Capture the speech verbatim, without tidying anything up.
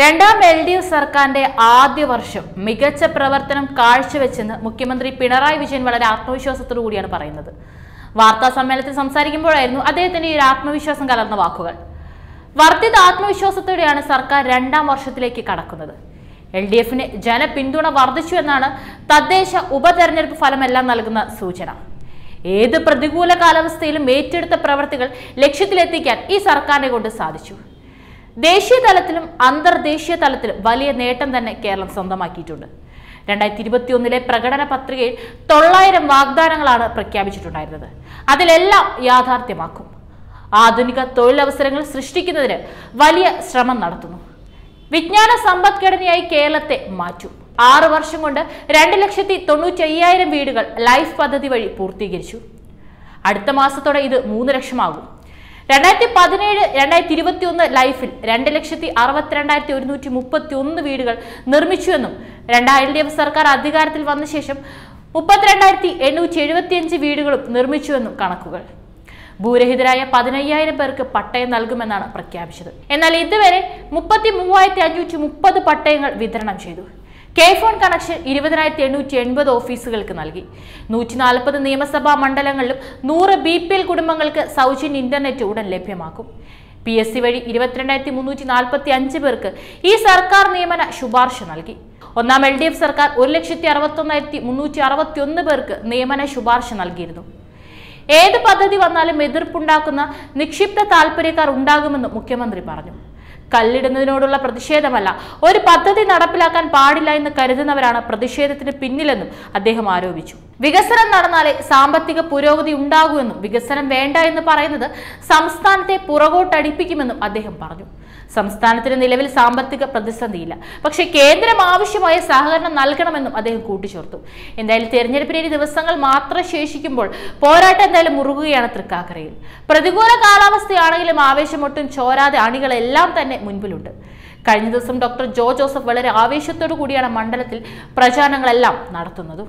രണ്ടാം എൽഡിഎഫ് സർക്കാരിന്റെ ആദ്യ വർഷം മികച്ച പ്രവർത്തനം കാഴ്ചവെച്ചെന്ന് മുഖ്യമന്ത്രി പിണറായി വിജയൻ വളരെ ആത്മവിശ്വാസത്തോടു കൂടിയാണ് പറയുന്നത്. വാർത്താ സമ്മേളനത്തിൽ സംസാരിക്കുമ്പോഴായിരുന്നു അദ്ദേഹത്തിന്റെ ഈ ആത്മവിശ്വാസം കലർന്ന വാക്കുകൾ. വർദ്ധിത ആത്മവിശ്വാസത്തോടെയാണ് സർക്കാർ രണ്ടാം വർഷത്തിലേക്ക് കടക്കുന്നത്. എൽ ഡി എഫിന് ജനപിന്തുണ വർദ്ധിച്ചു എന്നാണ് തദ്ദേശ ഉപതെരഞ്ഞെടുപ്പ് ഫലമെല്ലാം നൽകുന്ന സൂചന. ഏത് പ്രതികൂല കാലാവസ്ഥയിലും ഏറ്റെടുത്ത പ്രവൃത്തികൾ ലക്ഷ്യത്തിലെത്തിക്കാൻ ഈ സർക്കാരിനെ കൊണ്ട് സാധിച്ചു. ദേശീയ തലത്തിലും അന്തർദേശീയ തലത്തിലും വലിയ നേട്ടം തന്നെ കേരളം സ്വന്തമാക്കിയിട്ടുണ്ട്. രണ്ടായിരത്തി ഇരുപത്തി ഒന്നിലെ പ്രകടന പത്രികയിൽ തൊള്ളായിരം വാഗ്ദാനങ്ങളാണ് പ്രഖ്യാപിച്ചിട്ടുണ്ടായിരുന്നത്. അതിലെല്ലാം യാഥാർത്ഥ്യമാക്കും. ആധുനിക തൊഴിലവസരങ്ങൾ സൃഷ്ടിക്കുന്നതിന് വലിയ ശ്രമം നടത്തുന്നു. വിജ്ഞാന സമ്പദ്ഘടനയായി കേരളത്തെ മാറ്റും. ആറു വർഷം കൊണ്ട് രണ്ട് ലക്ഷത്തി തൊണ്ണൂറ്റി അയ്യായിരം വീടുകൾ ലൈഫ് പദ്ധതി വഴി പൂർത്തീകരിച്ചു. അടുത്ത മാസത്തോടെ ഇത് മൂന്ന് ലക്ഷമാകും. രണ്ടായിരത്തി പതിനേഴ് രണ്ടായിരത്തി ഇരുപത്തി ഒന്ന് ലൈഫിൽ രണ്ട് ലക്ഷത്തി അറുപത്തിരണ്ടായിരത്തി ഒരുന്നൂറ്റി മുപ്പത്തി ഒന്ന് വീടുകൾ നിർമ്മിച്ചുവെന്നും രണ്ടാം എൽ ഡി എഫ് സർക്കാർ അധികാരത്തിൽ വന്ന ശേഷം മുപ്പത്തിരണ്ടായിരത്തി എണ്ണൂറ്റി എഴുപത്തിയഞ്ച് വീടുകളും നിർമ്മിച്ചുവെന്നും കണക്കുകൾ. ഭൂരഹിതരായ പതിനയ്യായിരം പേർക്ക് പട്ടയം നൽകുമെന്നാണ് പ്രഖ്യാപിച്ചത്. എന്നാൽ ഇതുവരെ മുപ്പത്തി മൂവായിരത്തി അഞ്ഞൂറ്റി മുപ്പത് പട്ടയങ്ങൾ വിതരണം ചെയ്തു. കെ ഫോൺ കണക്ഷൻ ഇരുപതിനായിരത്തി എണ്ണൂറ്റി എൺപത് ഓഫീസുകൾക്ക് നൽകി. നൂറ്റി നാൽപ്പത് നിയമസഭാ മണ്ഡലങ്ങളിലും നൂറ് ബി പി എൽ കുടുംബങ്ങൾക്ക് സൗജന്യ ഇന്റർനെറ്റ് ഉടൻ ലഭ്യമാക്കും. പി എസ് സി വഴി ഇരുപത്തിരണ്ടായിരത്തി മുന്നൂറ്റി നാൽപ്പത്തി അഞ്ച് പേർക്ക് ഈ സർക്കാർ നിയമന ശുപാർശ നൽകി. ഒന്നാം എൽ ഡി എഫ് സർക്കാർ ഒരു ലക്ഷത്തി അറുപത്തൊന്നായിരത്തി മുന്നൂറ്റി അറുപത്തി ഒന്ന് പേർക്ക് നിയമന ശുപാർശ നൽകിയിരുന്നു. ഏത് പദ്ധതി വന്നാലും എതിർപ്പുണ്ടാക്കുന്ന നിക്ഷിപ്ത താല്പര്യക്കാർ ഉണ്ടാകുമെന്ന് മുഖ്യമന്ത്രി പറഞ്ഞു. കല്ലിടുന്നതിനോടുള്ള പ്രതിഷേധമല്ല, ഒരു പദ്ധതി നടപ്പിലാക്കാൻ പാടില്ല എന്ന് കരുതുന്നവരാണ് പ്രതിഷേധത്തിന് പിന്നിലെന്നും അദ്ദേഹം ആരോപിച്ചു. വികസനം നടന്നാലേ സാമ്പത്തിക പുരോഗതി ഉണ്ടാകൂ എന്നും വികസനം വേണ്ട എന്ന് പറയുന്നത് സംസ്ഥാനത്തെ പുറകോട്ടടിപ്പിക്കുമെന്നും അദ്ദേഹം പറഞ്ഞു. സംസ്ഥാനത്തിന് നിലവിൽ സാമ്പത്തിക പ്രതിസന്ധിയില്ല, പക്ഷേ കേന്ദ്രം ആവശ്യമായ സഹകരണം നൽകണമെന്നും അദ്ദേഹം കൂട്ടിച്ചേർത്തു. എന്തായാലും തെരഞ്ഞെടുപ്പിന് ദിവസങ്ങൾ മാത്രം ശേഷിക്കുമ്പോൾ പോരാട്ടം എന്തായാലും മുറുകുകയാണ് തൃക്കാക്കരയിൽ. പ്രതികൂല കാലാവസ്ഥയാണെങ്കിലും ആവേശമൊട്ടും ചോരാതെ അണികളെല്ലാം തന്നെ മുൻപിലുണ്ട്. കഴിഞ്ഞ ദിവസം ഡോക്ടർ ജോ ജോസഫ് വളരെ ആവേശത്തോടു കൂടിയാണ് മണ്ഡലത്തിൽ പ്രചാരണങ്ങളെല്ലാം നടത്തുന്നത്.